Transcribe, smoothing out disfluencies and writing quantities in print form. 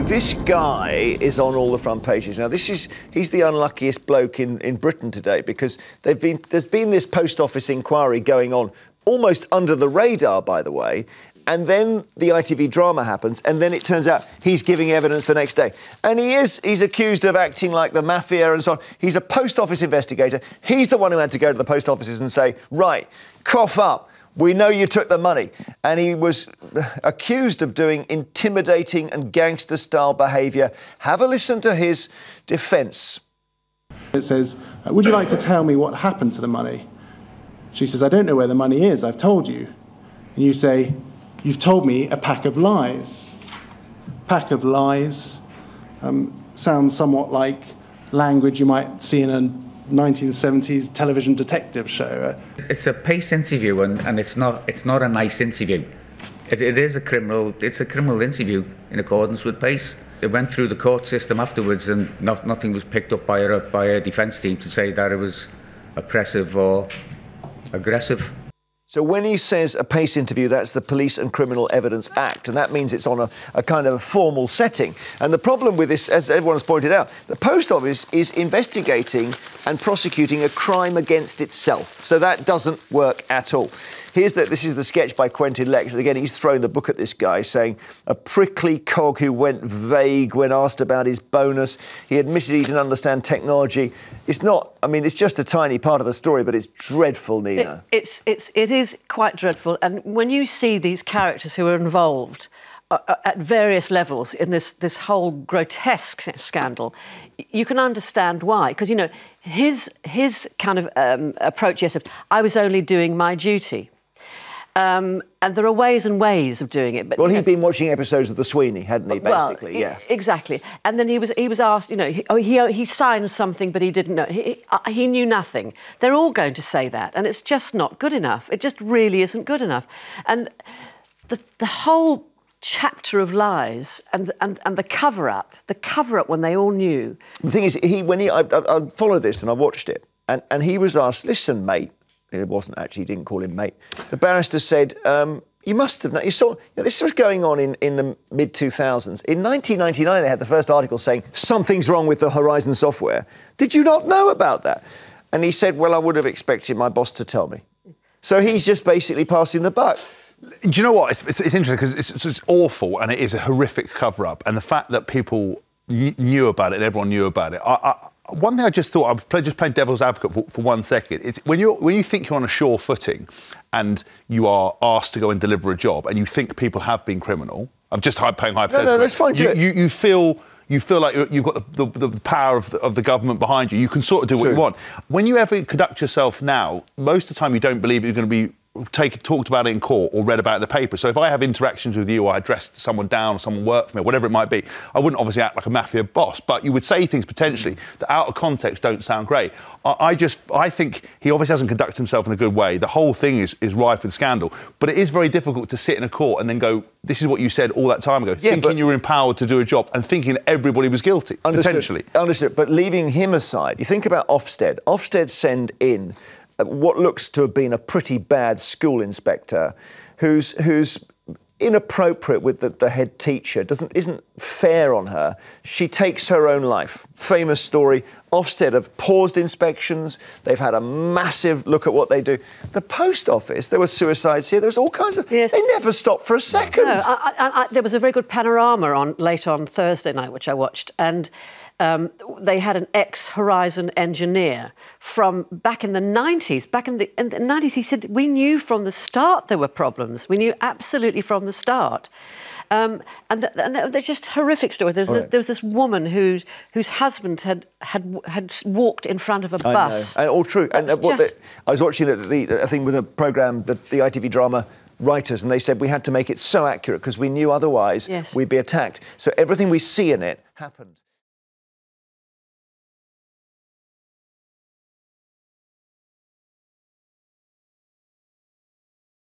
This guy is on all the front pages. Now, he's the unluckiest bloke in Britain today, because there's been this Post Office inquiry going on almost under the radar, by the way, and then the ITV drama happens, and then it turns out he's giving evidence the next day. And he's accused of acting like the mafia and so on. He's a Post Office investigator. He's the one who had to go to the post offices and say, right, cough up. We know you took the money. And he was accused of doing intimidating and gangster-style behaviour. Have a listen to his defence. It says, would you like to tell me what happened to the money? She says, I don't know where the money is, I've told you. And you say, you've told me a pack of lies. Pack of lies sounds somewhat like language you might see in a 1970s television detective show. It's a PACE interview, and it's not a nice interview. It's a criminal interview in accordance with PACE. It went through the court system afterwards, and nothing was picked up by a defence team to say that it was oppressive or aggressive. So when he says a PACE interview, that's the Police and Criminal Evidence Act, and that means it's on a kind of a formal setting. And the problem with this, as everyone has pointed out, the Post Office is investigating and prosecuting a crime against itself. So that doesn't work at all. This is the sketch by Quentin Letts. Again, he's throwing the book at this guy, saying, a prickly cog who went vague when asked about his bonus. He admitted he didn't understand technology. It's not, I mean, it's just a tiny part of the story, but it's dreadful, Nina. It is quite dreadful. And when you see these characters who are involved at various levels in this whole grotesque scandal, you can understand why. Because, you know, his kind of approach, yes, of, I was only doing my duty. And there are ways and ways of doing it. But, well, he'd been watching episodes of The Sweeney, hadn't he, basically? Well, yeah. Exactly. And then he was asked, you know, he signed something, but he didn't know. He knew nothing. They're all going to say that, and it's just not good enough. It just really isn't good enough. And the whole chapter of lies and the cover-up when they all knew. The thing is, I followed this and I watched it, and he was asked, listen, mate. It wasn't actually, he didn't call him mate. The barrister said, you must have known. You saw, you know, this was going on in the mid-2000s. In 1999, they had the first article saying, something's wrong with the Horizon software. Did you not know about that? And he said, well, I would have expected my boss to tell me. So he's just basically passing the buck. Do you know what? It's interesting, because it's awful, and it is a horrific cover-up. And the fact that people knew about it and everyone knew about it, one thing I just thought, I was just playing devil's advocate for 1 second. It's when you think you're on a sure footing and you are asked to go and deliver a job and you think people have been criminal. I'm just playing hypothetical. No, that's fine. You feel like you've got the power of the government behind you. You can sort of do what you want. When you ever conduct yourself now, most of the time you don't believe you're going to be talked about it in court or read about it in the paper. So if I have interactions with you, or I dressed someone down, or someone worked for me, or whatever it might be, I wouldn't obviously act like a mafia boss, but you would say things potentially that out of context don't sound great. I think he obviously hasn't conducted himself in a good way. The whole thing is rife with scandal, but it is very difficult to sit in a court and then go, this is what you said all that time ago, thinking you were empowered to do a job and thinking that everybody was guilty, potentially. Understood, but leaving him aside, you think about Ofsted. Ofsted send in what looks to have been a pretty bad school inspector who's inappropriate with the head teacher, isn't fair on her. She takes her own life. Famous story. Ofsted have paused inspections. They've had a massive look at what they do. The Post Office, there were suicides here. There was all kinds of... Yes. They never stopped for a second. No, there was a very good Panorama late on Thursday night, which I watched, and they had an ex-Horizon engineer from back in the 90s. Back in the 90s, he said, we knew from the start there were problems. We knew absolutely from the start. And they're just horrific stories. There was this woman whose husband had walked in front of a bus. I know. And all true. And I was watching I think with a programme, the ITV drama writers, and they said we had to make it so accurate because we knew otherwise we'd be attacked. So everything we see in it happened.